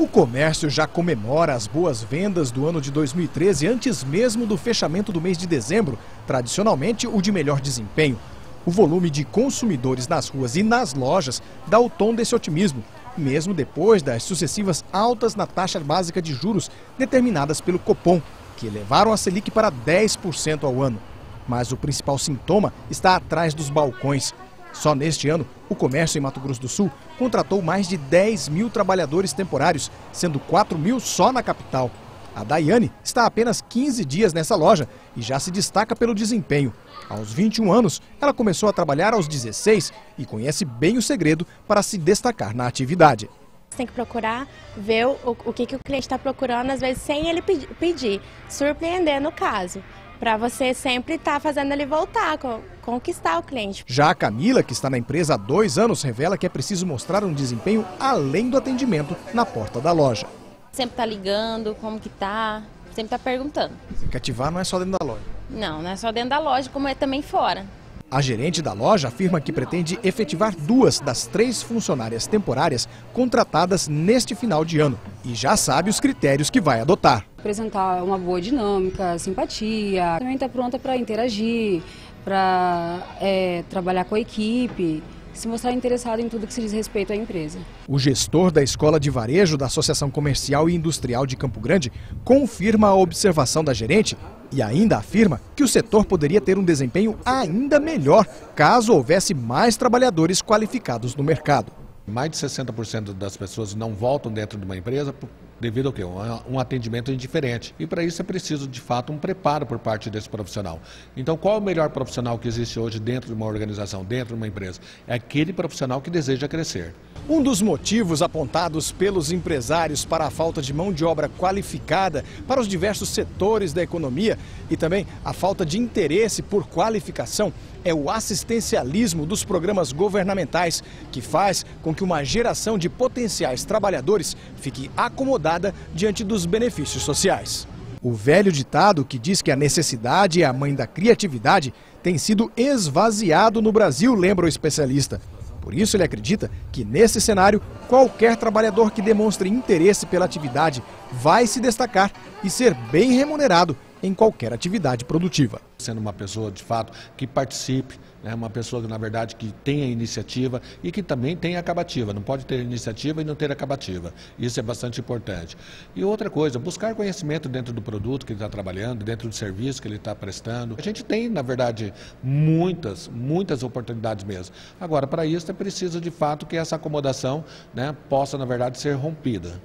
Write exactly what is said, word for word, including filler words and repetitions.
O comércio já comemora as boas vendas do ano de dois mil e treze antes mesmo do fechamento do mês de dezembro, tradicionalmente o de melhor desempenho. O volume de consumidores nas ruas e nas lojas dá o tom desse otimismo, mesmo depois das sucessivas altas na taxa básica de juros determinadas pelo Copom, que elevaram a Selic para dez por cento ao ano. Mas o principal sintoma está atrás dos balcões. Só neste ano, o comércio em Mato Grosso do Sul contratou mais de dez mil trabalhadores temporários, sendo quatro mil só na capital. A Dayane está há apenas quinze dias nessa loja e já se destaca pelo desempenho. Aos vinte e um anos, ela começou a trabalhar aos dezesseis e conhece bem o segredo para se destacar na atividade. Você tem que procurar ver o, o que, que o cliente está procurando, às vezes sem ele pedir, surpreender no caso, para você sempre estar fazendo ele voltar, conquistar o cliente. Já a Camila, que está na empresa há dois anos, revela que é preciso mostrar um desempenho além do atendimento na porta da loja. Sempre tá ligando, como que tá, sempre tá perguntando. Cativar não é só dentro da loja? Não, não é só dentro da loja, como é também fora. A gerente da loja afirma que pretende efetivar duas das três funcionárias temporárias contratadas neste final de ano e já sabe os critérios que vai adotar. Apresentar uma boa dinâmica, simpatia, também está pronta para interagir, para é, trabalhar com a equipe, se mostrar interessado em tudo que se diz respeito à empresa. O gestor da Escola de Varejo da Associação Comercial e Industrial de Campo Grande confirma a observação da gerente e ainda afirma que o setor poderia ter um desempenho ainda melhor caso houvesse mais trabalhadores qualificados no mercado. Mais de sessenta por cento das pessoas não voltam dentro de uma empresa devido ao quê? Um atendimento indiferente. E para isso é preciso, de fato, um preparo por parte desse profissional. Então, qual é o melhor profissional que existe hoje dentro de uma organização, dentro de uma empresa? É aquele profissional que deseja crescer. Um dos motivos apontados pelos empresários para a falta de mão de obra qualificada para os diversos setores da economia e também a falta de interesse por qualificação é o assistencialismo dos programas governamentais, que faz com que uma geração de potenciais trabalhadores fique acomodada diante dos benefícios sociais. O velho ditado que diz que a necessidade é a mãe da criatividade tem sido esvaziado no Brasil, lembra o especialista. Por isso ele acredita que nesse cenário, qualquer trabalhador que demonstre interesse pela atividade vai se destacar e ser bem remunerado em qualquer atividade produtiva. Sendo uma pessoa, de fato, que participe, né, uma pessoa, na verdade, que tenha iniciativa e que também tenha acabativa. Não pode ter iniciativa e não ter acabativa. Isso é bastante importante. E outra coisa, buscar conhecimento dentro do produto que ele está trabalhando, dentro do serviço que ele está prestando. A gente tem, na verdade, muitas, muitas oportunidades mesmo. Agora, para isso, é preciso, de fato, que essa acomodação, né, possa, na verdade, ser rompida.